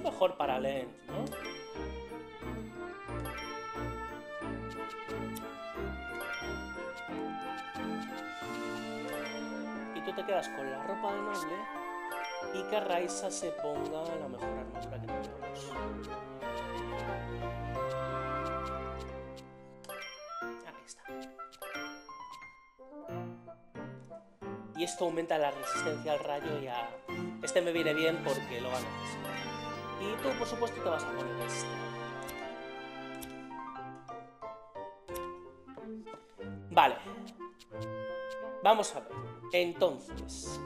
mucho mejor para Lent, ¿no? Y tú te quedas con la ropa de noble y que Ryza se ponga la mejor armadura que tenemos. Ahí está. Y esto aumenta la resistencia al rayo y a... Este me viene bien porque lo ganas. Y tú, por supuesto, te vas a poner este. Vale. Vamos a ver. Entonces...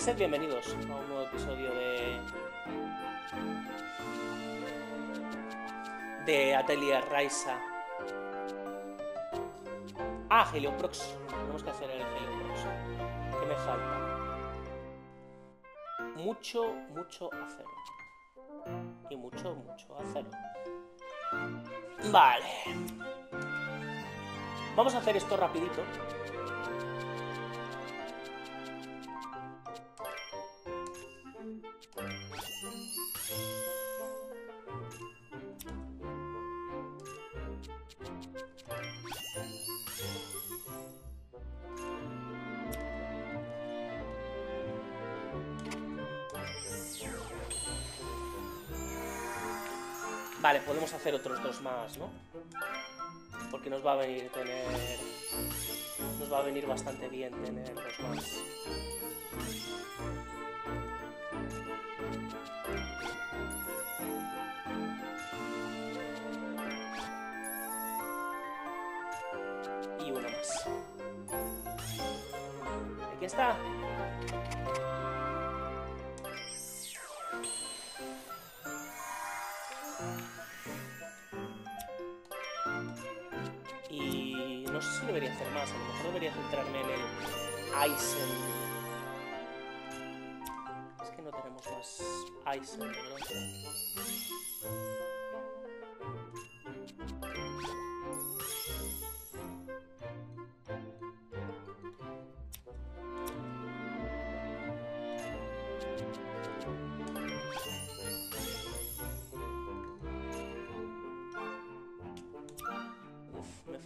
Sed bienvenidos a un nuevo episodio de Atelier Ryza. Ah, Helio Prox. Tenemos que hacer el Helio Prox. ¿Qué me falta? Mucho, mucho hacer. Y mucho, mucho hacer. Vale. Vamos a hacer esto rapidito. Vale, podemos hacer otros dos más, ¿no? Porque nos va a venir tener... Nos va a venir bastante bien tener dos más. Y uno más. Aquí está. No sé si debería hacer más, a lo mejor debería centrarme en el Aizen. Es que no tenemos más Aizen,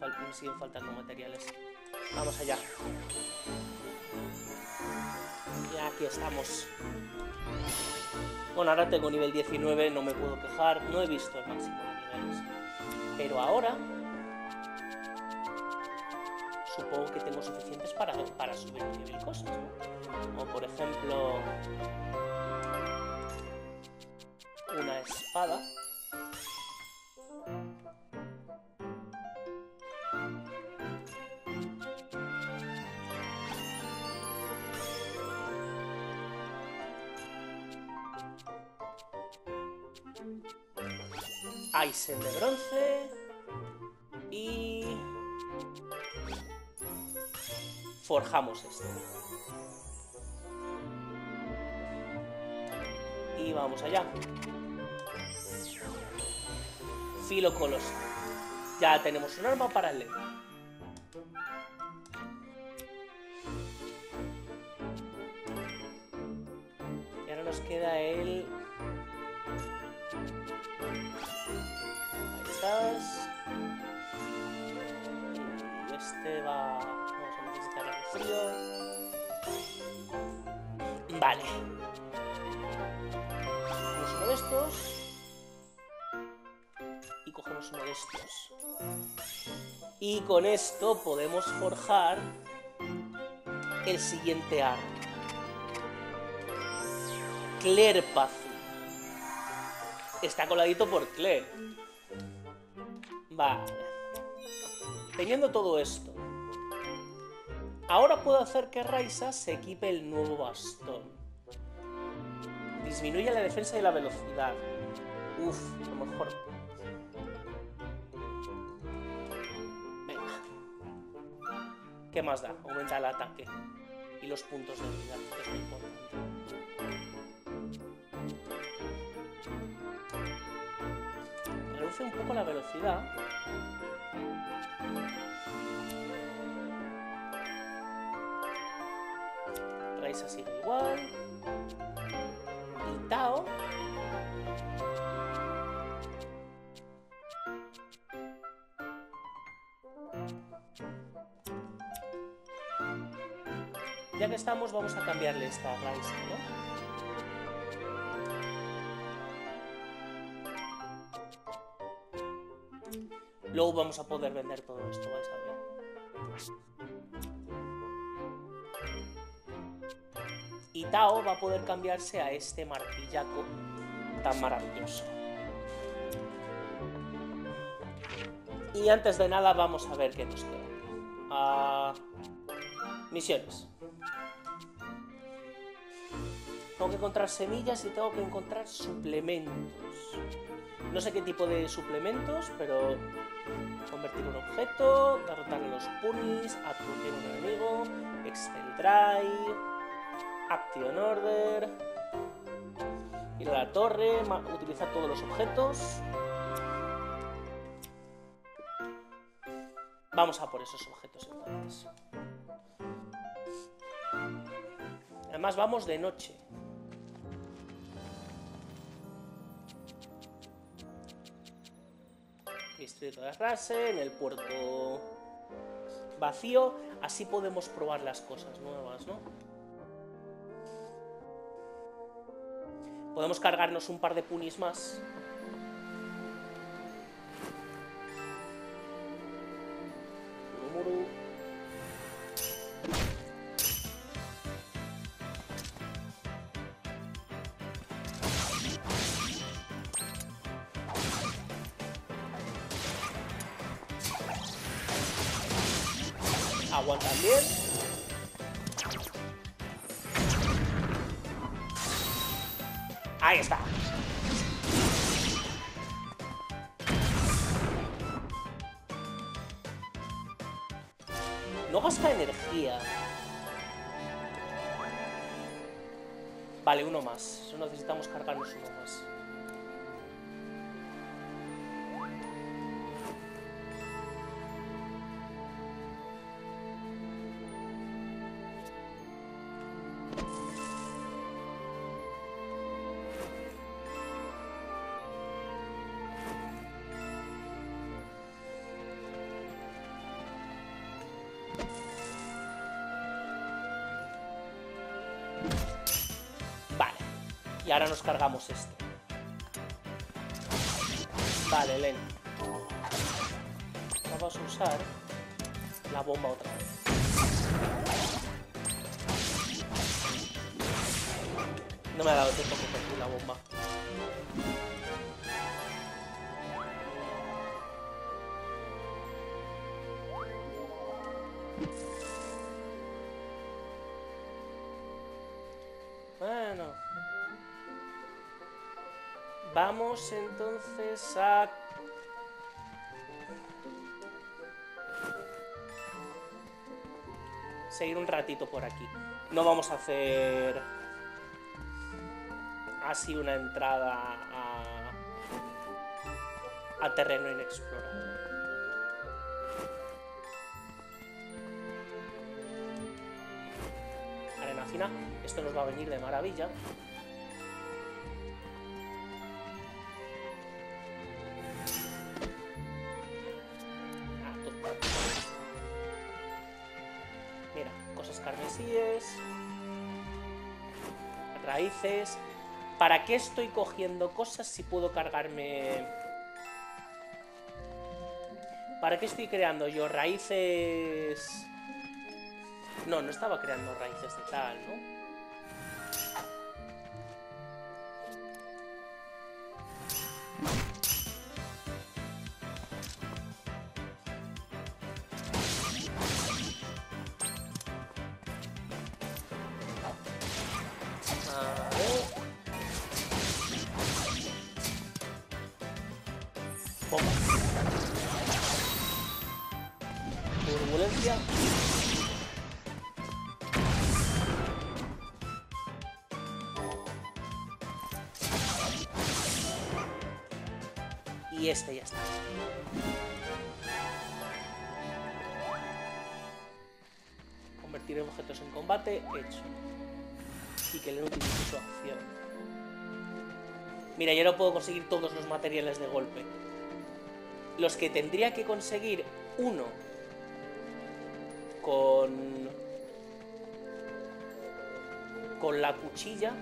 me siguen faltando materiales. Vamos allá. Y aquí estamos. Bueno, ahora tengo nivel 19, no me puedo quejar. No he visto el máximo de niveles. Pero ahora... Supongo que tengo suficientes para subir de nivel cosas, ¿no? O por ejemplo... Una espada. Aizen de bronce y forjamos esto y vamos allá. Filo Coloso, ya tenemos un arma para el lente. Y ahora nos queda el... Este va... Vamos a necesitar el frío. Vale. Cogemos uno de estos. Y cogemos uno de estos. Y con esto podemos forjar el siguiente arma. Clerpaz. Está coladito por Cler. Vale. Teniendo todo esto, ahora puedo hacer que Ryza se equipe el nuevo bastón. Disminuye la defensa y la velocidad. Uf, a lo mejor. Venga. ¿Qué más da? Aumenta el ataque y los puntos de vida, que es muy importante. Reduce un poco la velocidad. Ryza sigue igual. Y Tao. Ya que estamos, vamos a cambiarle esta Ryza, ¿no? Luego vamos a poder vender todo esto, vais a ver. Y Tao va a poder cambiarse a este martillaco tan maravilloso. Y antes de nada, vamos a ver qué nos queda. Misiones. Tengo que encontrar semillas y tengo que encontrar suplementos. No sé qué tipo de suplementos, pero convertir un objeto, derrotar a los punis, aturdir un enemigo, Excel Drive, Action Order, ir a la torre, utilizar todos los objetos. Vamos a por esos objetos entonces. Además vamos de noche. Distrito de Arrasen, el puerto vacío, así podemos probar las cosas nuevas, ¿no? Podemos cargarnos un par de punis más. Aguantan bien. Ahí está. No gasta energía. Vale, uno más. Eso necesitamos cargarnos uno más. Y ahora nos cargamos esto. Vale, Len. Vamos a usar la bomba otra vez. No me ha dado tiempo que coger la bomba. Bueno. Vamos entonces a... seguir un ratito por aquí. No vamos a hacer así una entrada a terreno inexplorado. Arena fina, esto nos va a venir de maravilla. Raíces. ¿Para qué estoy cogiendo cosas si puedo cargarme? ¿Para qué estoy creando yo raíces? No, no estaba creando raíces de tal, ¿no? Turbulencia. y este ya está. Convertir en objetos en combate, hecho. Y que le utilice su acción. Mira, yo no puedo conseguir todos los materiales de golpe. Los que tendría que conseguir, uno con la cuchilla.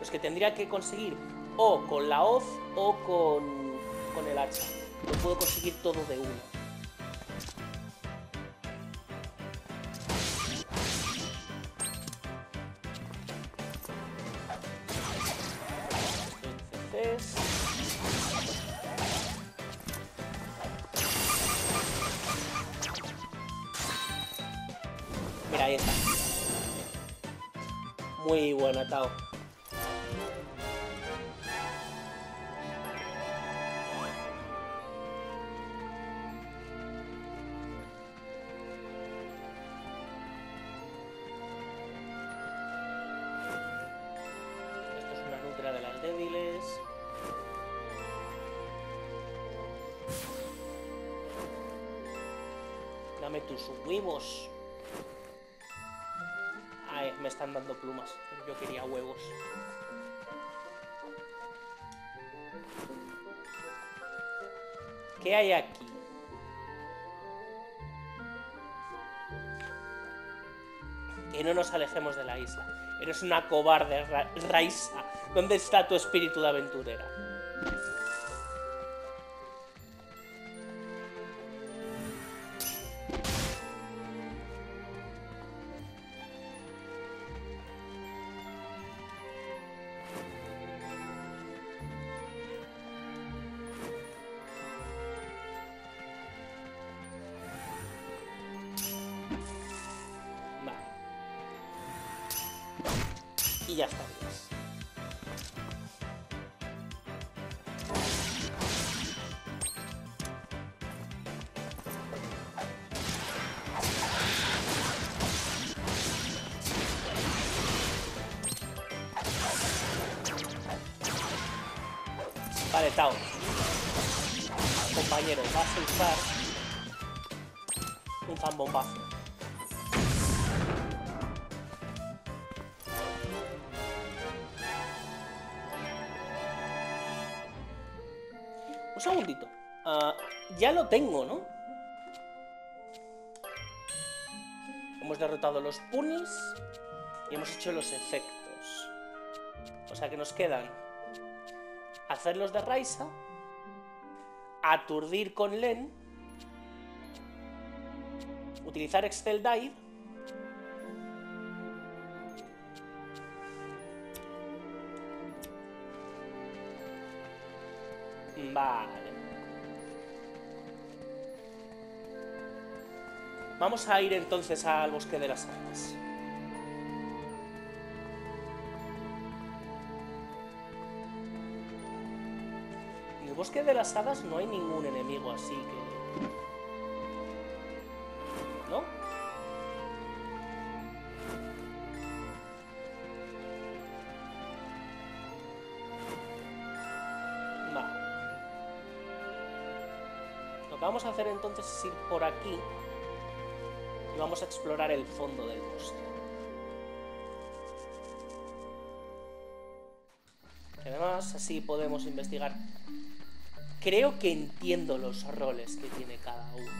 Los que tendría que conseguir o con la hoz o con el hacha. No puedo conseguir todo de uno. Mira, ahí está. Muy buen atado. Dame tus huevos. Ay, me están dando plumas. Pero yo quería huevos. ¿Qué hay aquí? Que no nos alejemos de la isla. Eres una cobarde, Ryza. ¿Dónde está tu espíritu de aventurera? Y ya está. Vale, Tao. Compañero, vas a usar un zambombazo. Un segundito. Ya lo tengo, ¿no? Hemos derrotado los punis y hemos hecho los efectos. O sea que nos quedan hacer los de Ryza, aturdir con Len, utilizar Excel Drive . Vale. Vamos a ir entonces al bosque de las almas. En el bosque de las hadas no hay ningún enemigo, así que... ¿no? Lo que vamos a hacer entonces es ir por aquí y vamos a explorar el fondo del bosque. Además, así podemos investigar. Creo que entiendo los roles que tiene cada uno.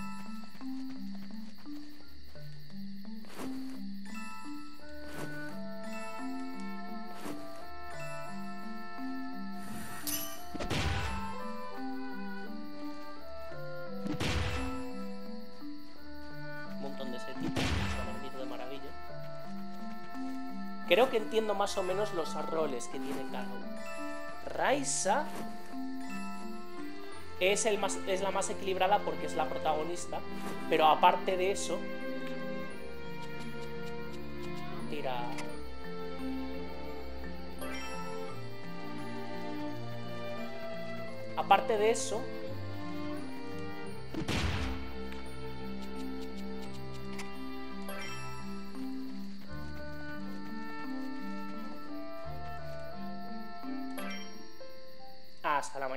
Creo que entiendo más o menos los roles que tiene cada uno. Ryza es la más equilibrada porque es la protagonista, pero aparte de eso... Tira... Aparte de eso...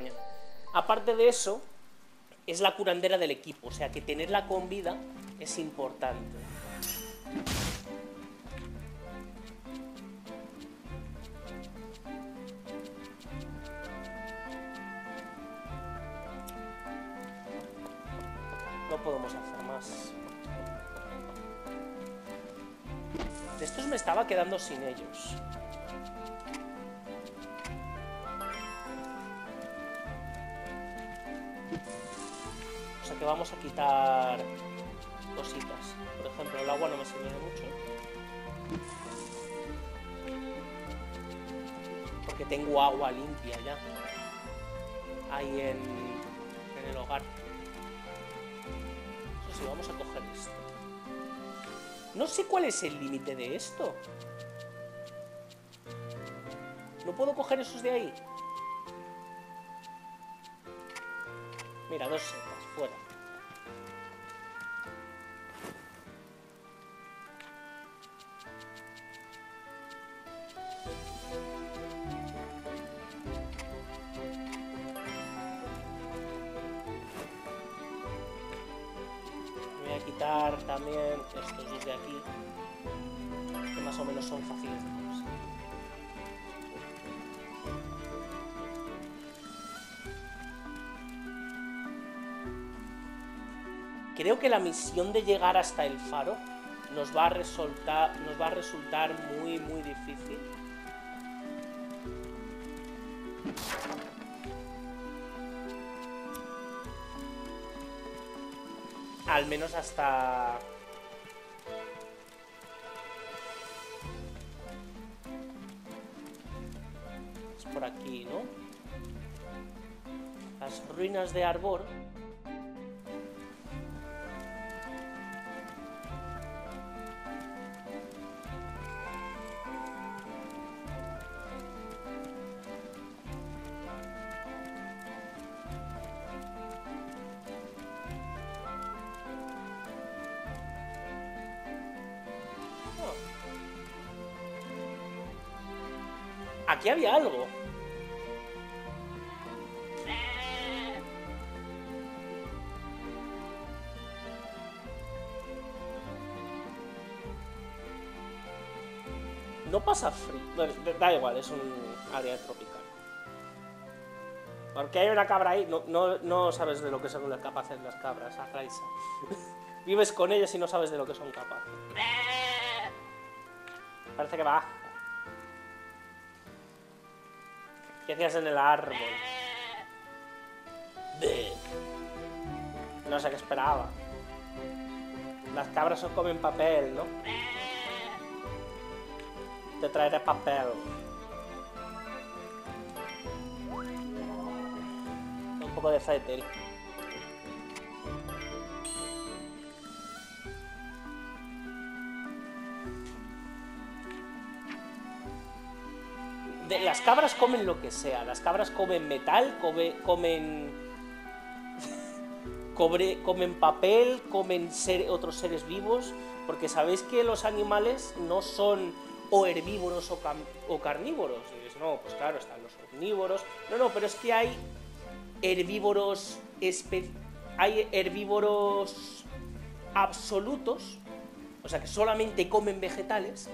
mañana. Aparte de eso, es la curandera del equipo, o sea que tenerla con vida es importante. No podemos hacer más. De estos me estaba quedando sin ellos. O sea que vamos a quitar cositas. Por ejemplo, el agua no me sirve mucho, porque tengo agua limpia ya ahí en el hogar. Eso sí, vamos a coger esto. No sé cuál es el límite de esto. ¿No puedo coger esos de ahí? Mira, 2 setas, fuera. Voy a quitar también estos dos de aquí, que más o menos son fáciles de conseguir. Creo que la misión de llegar hasta el faro nos va a resultar muy, muy difícil. Al menos hasta... Es por aquí, ¿no? Las ruinas de Arbor. Aquí había algo. No pasa frío. Da igual, es un área tropical. Porque hay una cabra ahí. No sabes de lo que son capaces las cabras, Arrasen. Vives con ellas y no sabes de lo que son capaces. Parece que va. ¿Qué hacías en el árbol? No sé qué esperaba. Las cabras no comen papel, ¿no? Te traeré papel. Un poco de fetel. Las cabras comen lo que sea. Las cabras comen metal, comen papel, comen otros seres vivos, porque sabéis que los animales no son o herbívoros o carnívoros. Y diréis, no, pues claro, están los omnívoros. No, pero es que hay herbívoros absolutos, o sea que solamente comen vegetales.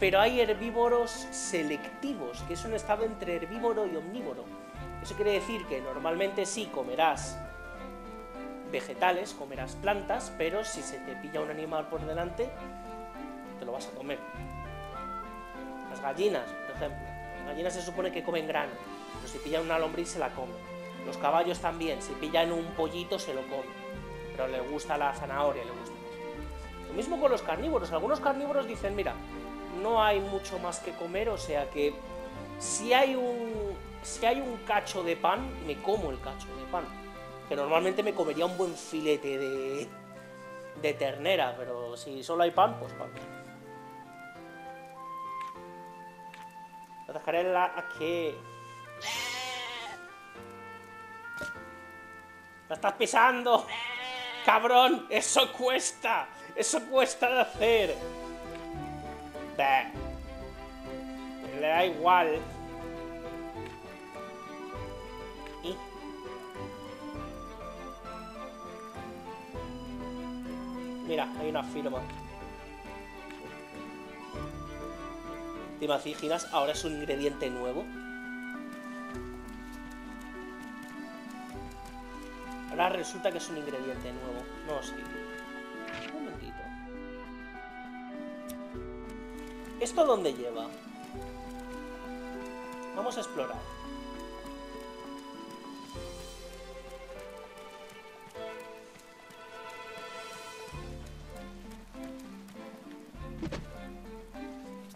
Pero hay herbívoros selectivos, que es un estado entre herbívoro y omnívoro. Eso quiere decir que normalmente sí comerás vegetales, comerás plantas, pero si se te pilla un animal por delante, te lo vas a comer. Las gallinas, por ejemplo. Las gallinas se supone que comen grano, pero si pillan una lombriz se la comen. Los caballos también, si pillan un pollito se lo comen, pero le gusta la zanahoria, le gusta eso. Lo mismo con los carnívoros. Algunos carnívoros dicen, mira, no hay mucho más que comer, o sea que si hay un cacho de pan, me como el cacho de pan. Que normalmente me comería un buen filete de ternera, pero si solo hay pan, pues pan. Lo dejaré aquí. ¡La estás pisando! ¡Cabrón! ¡Eso cuesta! ¡Eso cuesta de hacer! Le da igual. Y Mira, hay una firma. Timacígidas ahora es un ingrediente nuevo. Ahora resulta que es un ingrediente nuevo. No, sí. Un momentito. ¿Esto dónde lleva? Vamos a explorar.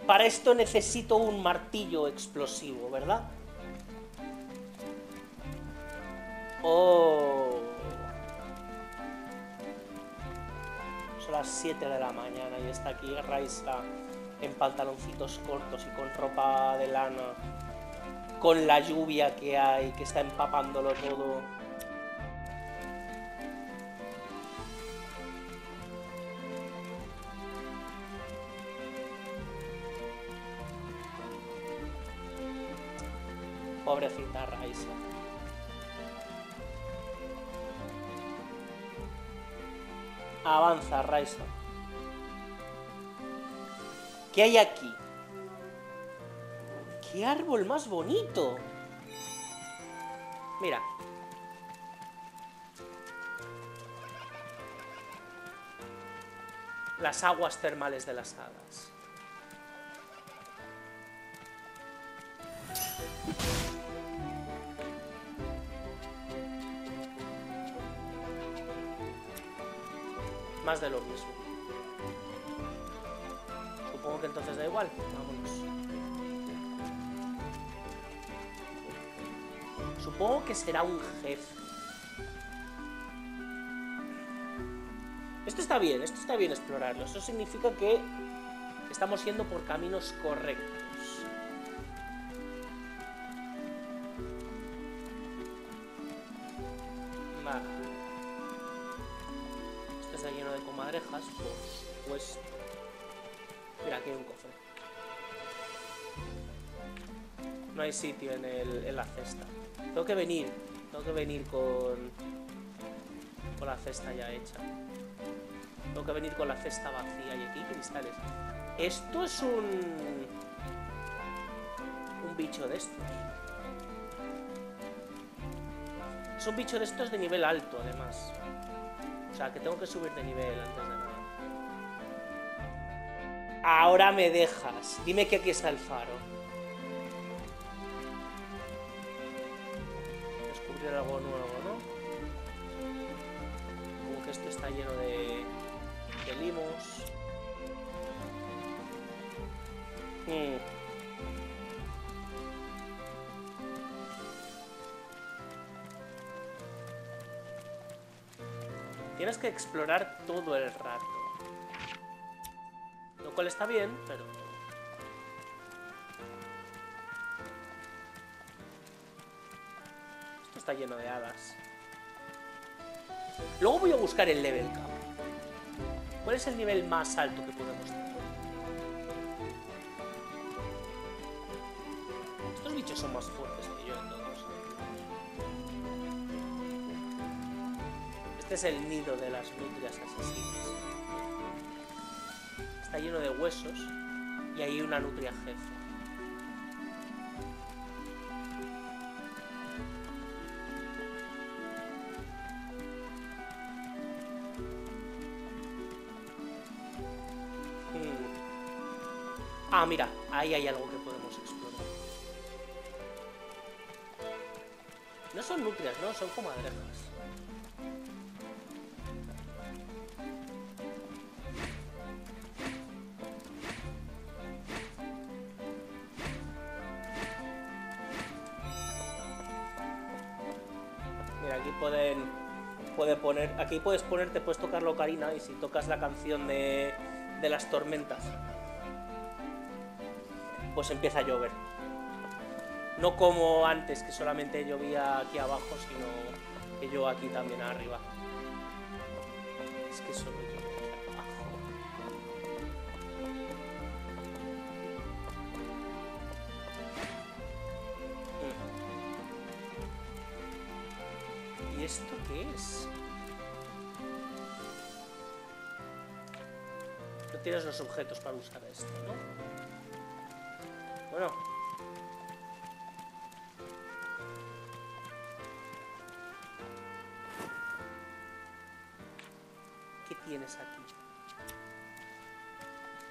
Para esto necesito un martillo explosivo, ¿verdad? Oh. Son las 7 de la mañana y está aquí Ryza en pantaloncitos cortos y con ropa de lana. Con la lluvia que hay, que está empapándolo todo. Pobrecita Ryza. Avanza, Ryza. ¿Qué hay aquí? ¡Qué árbol más bonito! Mira. Las aguas termales de las hadas. Más de lo mismo. Supongo que entonces da igual. Vámonos. Supongo que será un jefe. Esto está bien explorarlo. Eso significa que estamos yendo por caminos correctos. Pues mira, aquí hay un cofre. No hay sitio en la cesta. Tengo que venir con la cesta ya hecha. Tengo que venir con la cesta vacía. Y aquí cristales. Esto es un bicho de estos. Es un bicho de estos de nivel alto, además. O sea, que tengo que subir de nivel antes de nada. Ahora me dejas. Dime que aquí está el faro. Descubrir algo nuevo, ¿no? Como que esto está lleno de limos. Tienes que explorar todo el rato. Lo cual está bien, pero... Esto está lleno de hadas. Luego voy a buscar el level cap. ¿Cuál es el nivel más alto que podemos tener? Estos bichos son más fuertes que yo, entonces. Este es el nido de las nutrias asesinas. Está lleno de huesos y hay una nutria jefe. Ah, mira, ahí hay algo que podemos explorar. No son nutrias, no, son comadrejas. Aquí puedes ponerte, puedes tocar la ocarina y si tocas la canción de las tormentas, pues empieza a llover. No como antes, que solamente llovía aquí abajo, sino que yo aquí también arriba. Es que solo llovía aquí abajo. ¿Y esto qué es? tienes los objetos para usar esto, ¿no? Bueno. ¿Qué tienes aquí?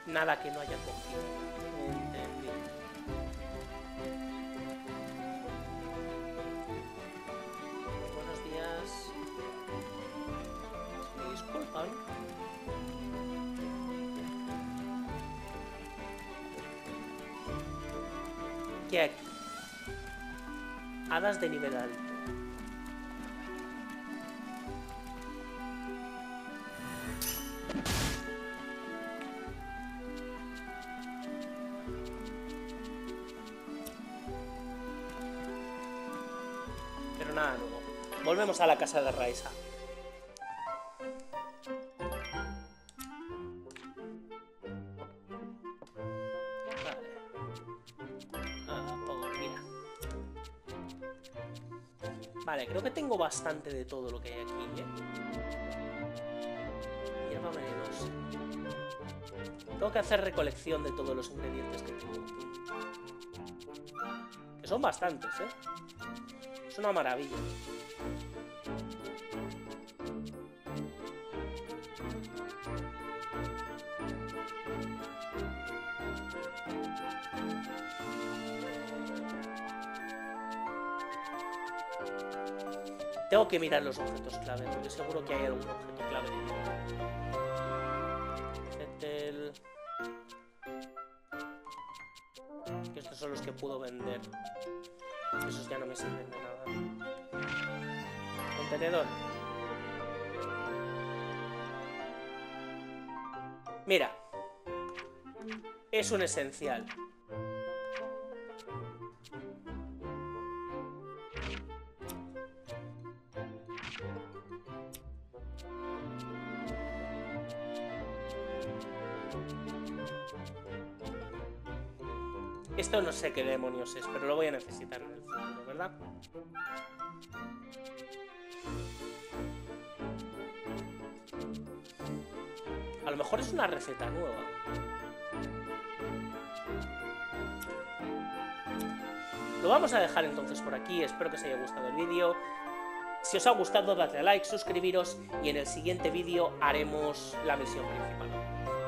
Nada que no haya cogido. Entendido. Buenos días. Me disculpan. ¿Qué hay aquí? Hadas de nivel alto. Volvemos a la casa de Ryza. Vale. Pues mira. Vale, creo que tengo bastante de todo lo que hay aquí, ¿eh? Hierba venenosa. Tengo que hacer recolección de todos los ingredientes que tengo aquí. Que son bastantes, ¿eh? Es una maravilla. Tengo que mirar los objetos clave, porque seguro que hay algún objeto clave. Cetel. Estos son los que puedo vender. Esos ya no me sirven de nada. Contenedor. Mira. Es un esencial. Esto no sé qué demonios es, pero lo voy a necesitar en el futuro, ¿verdad? A lo mejor es una receta nueva. Lo vamos a dejar entonces por aquí, espero que os haya gustado el vídeo. Si os ha gustado, dadle a like, suscribiros y en el siguiente vídeo haremos la misión principal.